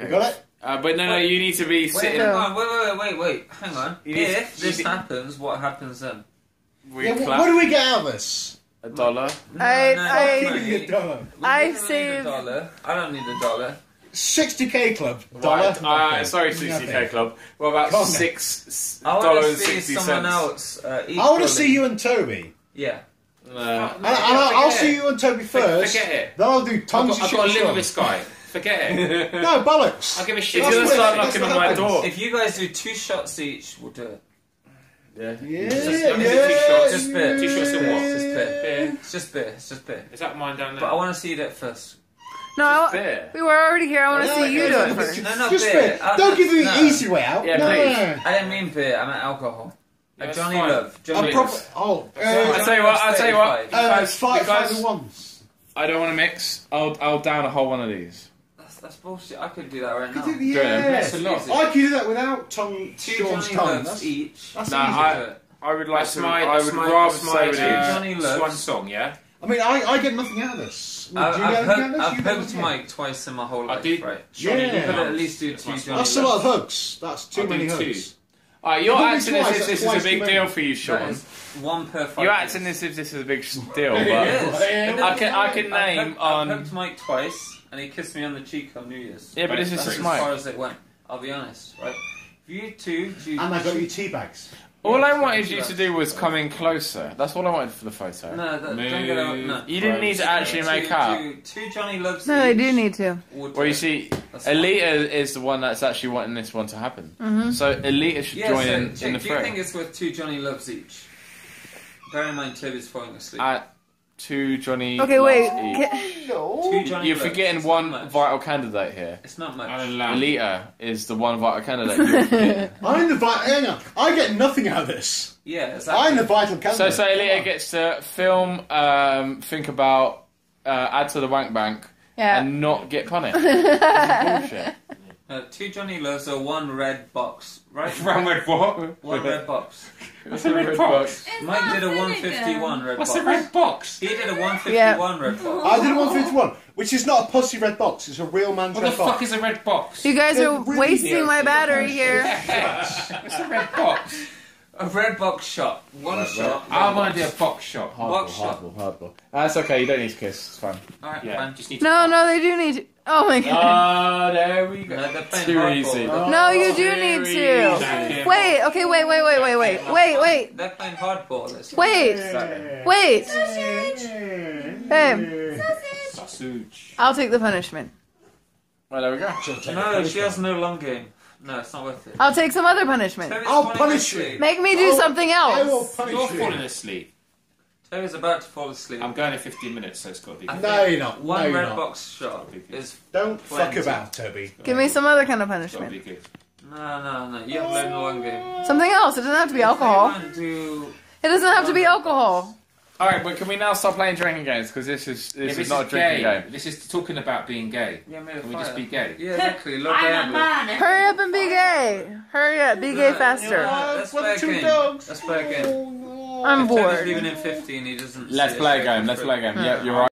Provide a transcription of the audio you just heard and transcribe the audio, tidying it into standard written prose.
Okay. You got it? But no, you need to be sitting... Wait, hang on. If this happens, what happens then? What do we get out of this? $1? I don't need a dollar. I don't need $1. 60k club. Dollar. Sorry, 60k club. What about $6.60? I want to see you and Toby. Yeah. I'll see you and Toby first. Forget it. Then I'll do tons of shit. I've got to live with this guy. Forget it. No, bollocks. I'll give a shit. If you start knocking on my door. If you guys do 2 shots each, we'll do it. Yeah. Just beer. 2 shots in what? Just beer. It's just beer. Is that mine down there? But I want to see that first. No, we were already here. I want to see you do it first. No, just beer. Don't give me the easy way out. Yeah, please. I didn't mean beer. I meant alcohol. Like Johnny Love. Johnny Love. Oh. I'll tell you what. Guys, I don't want to mix. I'll down a whole one of these. That's bullshit. I could do that right now. I could do that without Sean's tongue each. That's I would like to. I would rather say with one song. Yeah. I mean, I get nothing out of this. I've hugged Mike twice in my whole life. I did. Right? Johnny, yeah. You could at least do 2 Johnny Loves. That's a lot of hugs. That's too many hugs. Alright, you're acting as if this is a big deal for you, Sean. One per 5. You're acting as if this is a big deal, but I can name on. I hugged Mike twice. And he kissed me on the cheek on New Year's. Yeah, but this is as far as it went. I'll be honest, right? You two, and I got you tea bags. All I wanted you to do was come in closer. That's all I wanted for the photo. No, you didn't need to actually make up. Two Johnny Loves. No, they do need to. Well, you see, Alita is the one that's actually wanting this one to happen. Mm-hmm. So Alita should join in the fray. Do you think it's worth 2 Johnny Loves each? Bear in mind, Toby's falling asleep. 2 Johnny. Okay, wait. No. 2 Johnny. You're forgetting one vital candidate here. It's not much. Alita is the one vital candidate. I'm the vital. I get nothing out of this. Yeah, exactly. I'm the vital candidate. So Alita gets to film, think about, add to the wank bank, and not get punished. Bullshit. 2 Johnny Loves or 1 red box, right? 1 red what? 1 red box. What's a red box? Mike did a 151 red box. What's a red box? He did a 151 red box. I did a 151, which is not a pussy red box, it's a real man's red box. What the fuck is a red box? You guys are wasting my battery here. What's a red box? A red box shot. One shot. I want to do a box shot. Hardball. That's okay, you don't need to kiss, it's fine. Alright, fine. Just need no, they do need to. Oh my god. Oh, there we go. No, too easy. No, you do need to. Wait, okay, wait. They're playing hardball. Wait. Sausage. Babe. Sausage. I'll take the punishment. Well, there we go. No, she has no long game. No, it's not worth it. I'll take some other punishment. I'll punish you. Make me do something else. I will punish you. You're falling asleep. Toby's about to fall asleep. I'm going in 15 minutes, so it's got to be good. No, you're not. One red box shot is... Don't fuck about, Toby. Give me some other kind of punishment. It's got to be good. No. You haven't learned the long game. Something else. It doesn't have to be alcohol. It doesn't have to be alcohol. Alright, but can we now stop playing drinking games? Because this is not a drinking game. This is talking about being gay. Yeah, can we just be gay? Yeah, exactly. I'm a man. Hurry up and be gay. Hurry up. Be gay faster. Let's play a game. Let's play a game. I'm bored. Even in 15, he doesn't. Let's play a game. Yeah, you're right.